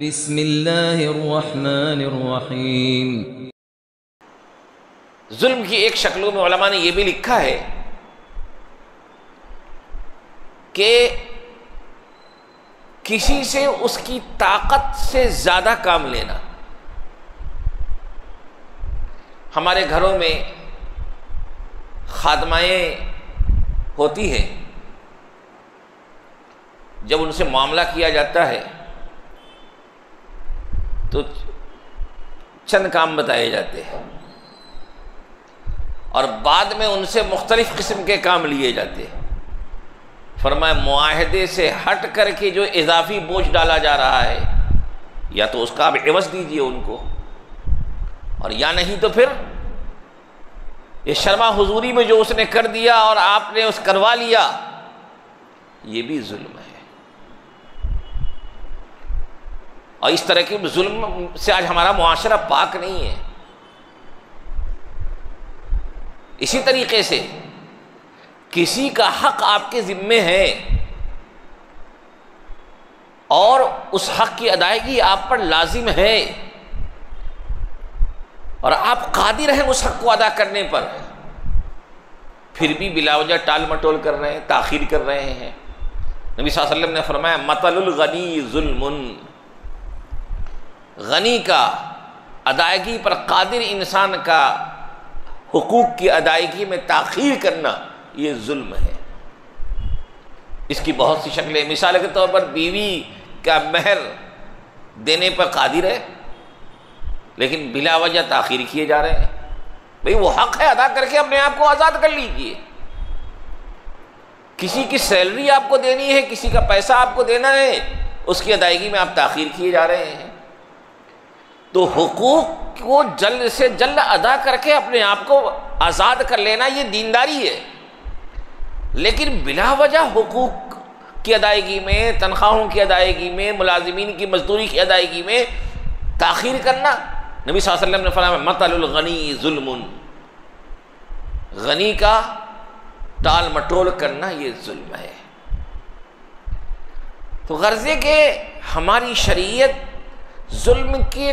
बिस्मिल्लाहिर्रहमानिर्रहीम। जुल्म की एक शक्लों में उलमा ने यह भी लिखा है कि किसी से उसकी ताकत से ज्यादा काम लेना। हमारे घरों में खादमाएं होती हैं, जब उनसे मामला किया जाता है तो चंद काम बताए जाते हैं और बाद में उनसे मुख्तलिफ किस्म के काम लिए जाते हैं। फरमाए मुआहदे से हट कर के जो इजाफी बोझ डाला जा रहा है, या तो उसका आप एवज दीजिए उनको, और या नहीं तो फिर ये शर्मा हुजूरी में जो उसने कर दिया और आपने उस करवा लिया, ये भी जुल्म है। और इस तरह के जुल्म से आज हमारा मुआशरा पाक नहीं है। इसी तरीके से किसी का हक आपके ज़िम्मे है और उस हक की अदायगी आप पर लाजिम है और आप कादिर हैं उस हक को अदा करने पर, फिर भी बिलावजा टाल मटोल कर रहे हैं, ताखीर कर रहे हैं। नबी सल्लल्लाहु अलैहि वसल्लम ने फरमाया मतलुल गनी जुल्मुन, गनी का अदायगी पर कादिर इंसान का हुकूक की अदायगी में ताखीर करना, ये जुल्म है। इसकी बहुत सी शक्लें, मिसाल के तौर पर बीवी का महर देने पर कादिर है लेकिन बिला वजह ताखीर किए जा रहे हैं। भाई वो हक है, अदा करके अपने आप को आज़ाद कर लीजिए। किसी की सैलरी आपको देनी है, किसी का पैसा आपको देना है, उसकी अदायगी में आप ताखीर किए जा रहे हैं। तो हुकूक को जल्द से जल्द अदा करके अपने आप को आज़ाद कर लेना, ये दीनदारी है। लेकिन बिला वजह हुकूक की अदायगी में, तनख्वाहों की अदायगी में, मुलाजिमीन की मजदूरी की अदायगी में ताखीर करना, नबी सल्लल्लाहु अलैहि वसल्लम ने फरमाया मतलुल गनी जुल्मुन, गनी का टाल मटोल करना ये जुल्म है। तो गर्जे के हमारी शरीयत जुल्म की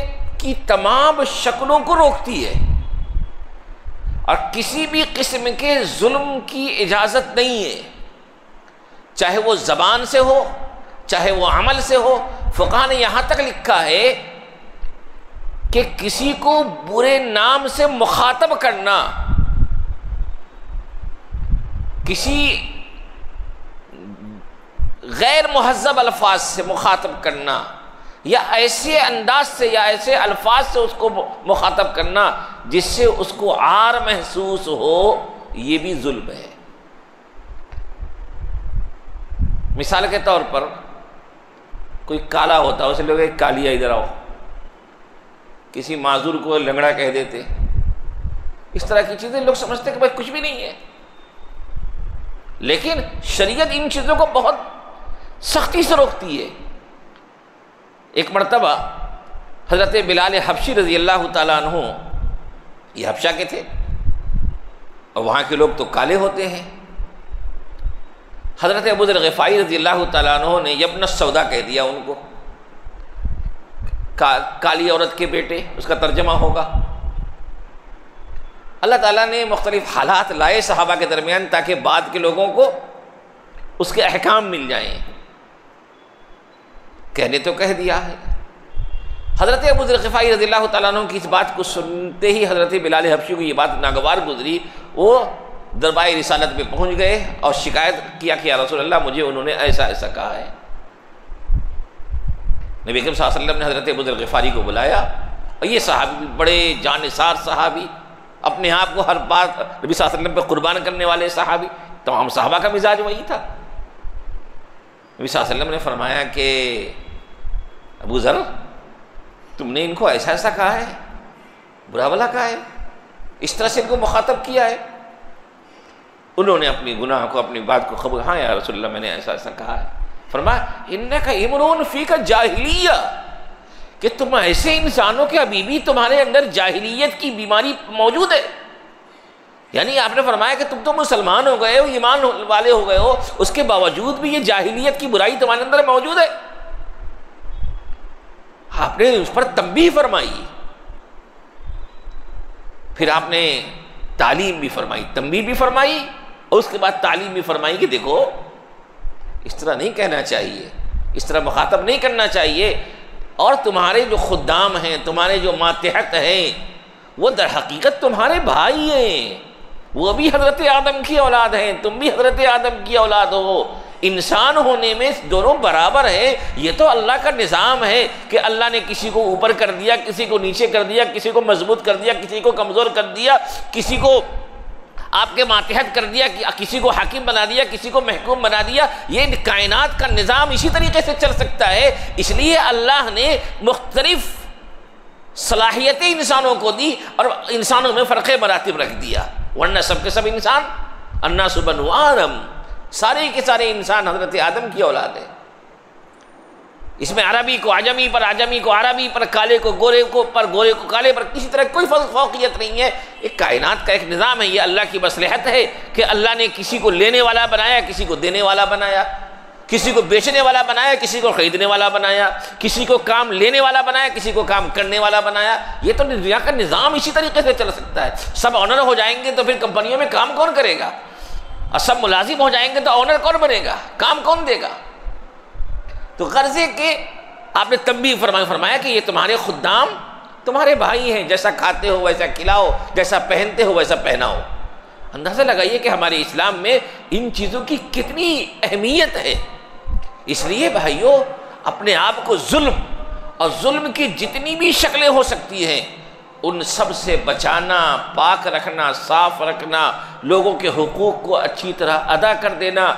तमाम शक्लों को रोकती है और किसी भी किस्म के जुल्म की इजाज़त नहीं है, चाहे वो ज़बान से हो चाहे वो अमल से हो। फ़ुक़हा ने यहाँ तक लिखा है कि किसी को बुरे नाम से मुखातब करना, किसी गैर मुहज़्ज़ब अल्फाज से मुखातब करना या ऐसे अंदाज से या ऐसे अल्फाज से उसको मुखातब करना जिससे उसको आर महसूस हो, ये भी जुल्म है। मिसाल के तौर पर कोई काला होता है, उसे लोग एक कालिया इधर आओ, किसी माजूर को लंगड़ा कह देते, इस तरह की चीज़ें लोग समझते कि भाई कुछ भी नहीं है। लेकिन शरीयत इन चीज़ों को बहुत सख्ती से रोकती है। एक मरतबा हज़रत बिलाल हबशी रज़ी अल्लाह ताला अन्हु, ये हबशा के थे और वहाँ के लोग तो काले होते हैं, हज़रत अबू ज़र ग़िफ़ारी रज़ी अल्लाह ताला अन्हु ने यब्न सौदा कह दिया उनको, काली औरत के बेटे, उसका तर्जमा होगा। अल्लाह ताला ने मुख्तलिफ हालात लाए सहाबा के दरमियान ताकि बाद के लोगों को उसके अहकाम मिल जाएँ। कहने तो कह दिया है। हज़रत अबू ज़र ग़िफ़ारी रज़ियल्लाहु तआला अन्हु की इस बात को सुनते ही हज़रत बिलाल हबशी को ये बात नागवार गुजरी, वो दरबार रिसालत में पहुँच गए और शिकायत किया कि या रसूल अल्लाह, मुझे उन्होंने ऐसा ऐसा कहा है। नबी अकरम सल्लल्लाहु अलैहि वसल्लम ने हज़रत अबू ज़र ग़िफ़ारी को बुलाया और ये सहाबी बड़े जानिसार सहाबी, अपने आप को हर बात नबी सल्लल्लाहु अलैहि वसल्लम पर कुर्बान करने वाले सहाबी, तमाम सहाबा का मिजाज वही था। नबी सल्लल्लाहु अलैहि वसल्लम ने फरमाया कि अबू ज़र, तुमने इनको ऐसा ऐसा कहा है, बुरा भला कहा है, इस तरह से इनको मुखातब किया है। उन्होंने अपनी गुनाह को, अपनी बात को खबर, हाँ या रसूल अल्लाह, मैंने ऐसा ऐसा कहा है। फरमाया इन्नका इमरून फीका जाहिलिया, कि तुम ऐसे इंसानों के अभी भी तुम्हारे अंदर जाहिलियत की बीमारी मौजूद है। यानी आपने फरमाया कि तुम तो मुसलमान हो गए हो, ईमान वाले हो गए हो, उसके बावजूद भी ये जाहिलियत की बुराई तुम्हारे अंदर मौजूद है। आपने उस पर तंबीह फरमाई, फिर आपने तालीम भी फरमाई, तंबीह भी फरमाई और उसके बाद तालीम भी फरमाई कि देखो इस तरह नहीं कहना चाहिए, इस तरह मुखातब नहीं करना चाहिए, और तुम्हारे जो खुद्दाम हैं, तुम्हारे जो मातहत हैं, वो दर हकीकत तुम्हारे भाई हैं, वो भी हज़रत आदम की औलाद हैं, तुम भी हज़रत आदम की औलाद हो, इंसान होने में दोनों बराबर हैं। ये तो अल्लाह का निज़ाम है कि अल्लाह ने किसी को ऊपर कर दिया, किसी को नीचे कर दिया, किसी को मजबूत कर दिया, किसी को कमज़ोर कर दिया, किसी को आपके मातहत कर दिया, किसी को हाकिम बना दिया, किसी को महकूम बना दिया। ये कायनात का निज़ाम इसी तरीके से चल सकता है। इसलिए अल्लाह ने मुख्तलिफ़ सलाहियतें इंसानों को दी और इंसानों में फ़र्क़ मरातिब रख दिया, वरना सब के सब इंसान अन्नासु बनु आदम, सारे के सारे इंसान हज़रत आदम की औलाद है। इसमें अरबी को आजमी पर, आजमी को अरबी पर, काले को गोरे को पर, गोरे को काले पर किसी तरह कोई फौकियत नहीं है। ये कायनात का एक निज़ाम है, ये अल्लाह की मसलहत है कि अल्लाह ने किसी को लेने वाला बनाया, किसी को देने वाला बनाया, किसी को बेचने वाला बनाया, किसी को ख़रीदने वाला बनाया, किसी को काम लेने वाला बनाया, किसी को काम करने वाला बनाया। ये तो दुनिया का निज़ाम इसी तरीके से चल सकता है। सब ऑनर हो जाएंगे तो फिर कंपनियों में काम कौन करेगा, और सब मुलाजिम हो जाएंगे तो ऑनर कौन बनेगा, काम कौन देगा। तो कर्ज़े के आपने तंबीह फरमाया कि ये तुम्हारे खुद्दाम तुम्हारे भाई हैं, जैसा खाते हो वैसा खिलाओ, जैसा पहनते हो वैसा पहनाओ। अंदाज़ा लगाइए कि हमारे इस्लाम में इन चीज़ों की कितनी अहमियत है। इसलिए भाइयों, अपने आप को जुल्म और जुल्म की जितनी भी शक्लें हो सकती हैं उन सब से बचाना, पाक रखना, साफ रखना, लोगों के हुकूक को अच्छी तरह अदा कर देना,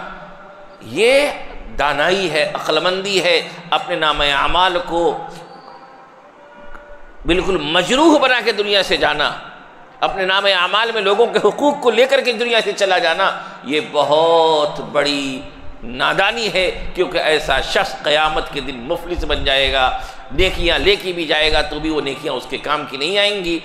ये दानाई है, अक्लमंदी है। अपने नामे अमाल को बिल्कुल मजरूह बना के दुनिया से जाना, अपने नामे अमाल में लोगों के हुकूक को लेकर के दुनिया से चला जाना, ये बहुत बड़ी नादानी है, क्योंकि ऐसा शख्स क़यामत के दिन मुफलिस बन जाएगा। नेकियां लेके भी जाएगा तो भी वो नेकियां उसके काम की नहीं आएंगी।